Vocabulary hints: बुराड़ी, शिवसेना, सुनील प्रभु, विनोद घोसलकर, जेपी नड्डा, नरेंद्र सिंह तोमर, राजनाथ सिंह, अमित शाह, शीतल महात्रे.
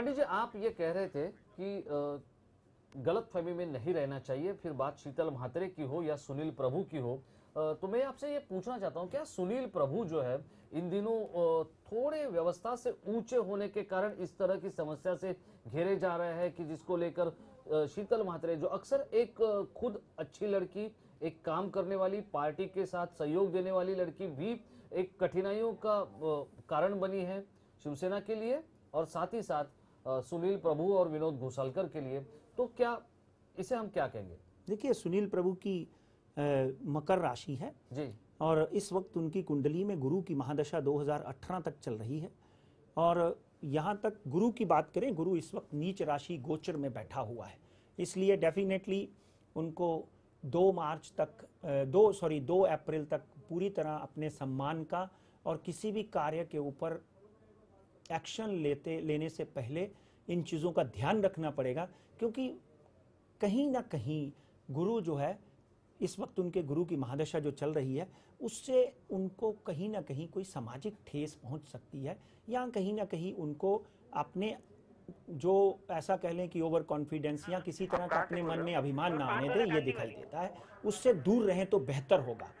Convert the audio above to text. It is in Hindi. पंडित जी, आप ये कह रहे थे कि गलतफहमी में नहीं रहना चाहिए, फिर बात शीतल महात्रे की हो या सुनील प्रभु की हो, तो मैं आपसे ये पूछना चाहता हूँ, क्या सुनील प्रभु जो है इन दिनों थोड़े व्यवस्था से ऊंचे होने के कारण इस तरह की समस्या से घेरे जा रहे हैं कि जिसको लेकर शीतल महात्रे, जो अक्सर एक खुद अच्छी लड़की, एक काम करने वाली, पार्टी के साथ सहयोग देने वाली लड़की, भी एक कठिनाइयों का कारण बनी है शिवसेना के लिए और साथ ही साथ सुनील प्रभु और विनोद घोसलकर के लिए, तो क्या इसे हम क्या कहेंगे? देखिए, सुनील प्रभु की मकर राशि है जी, और इस वक्त उनकी कुंडली में गुरु की महादशा 2018 तक चल रही है। और यहाँ तक गुरु की बात करें, गुरु इस वक्त नीच राशि गोचर में बैठा हुआ है, इसलिए डेफिनेटली उनको 2 मार्च तक 2 अप्रैल तक पूरी तरह अपने सम्मान का और किसी भी कार्य के ऊपर एक्शन लेने से पहले इन चीज़ों का ध्यान रखना पड़ेगा, क्योंकि कहीं ना कहीं गुरु जो है इस वक्त, उनके गुरु की महादशा जो चल रही है, उससे उनको कहीं ना कहीं कोई सामाजिक ठेस पहुंच सकती है, या कहीं ना कहीं उनको अपने जो ऐसा कह लें कि ओवर कॉन्फिडेंस या किसी तरह का अपने मन में अभिमान ना आने दे, ये दिखाई देता है। उससे दूर रहें तो बेहतर होगा।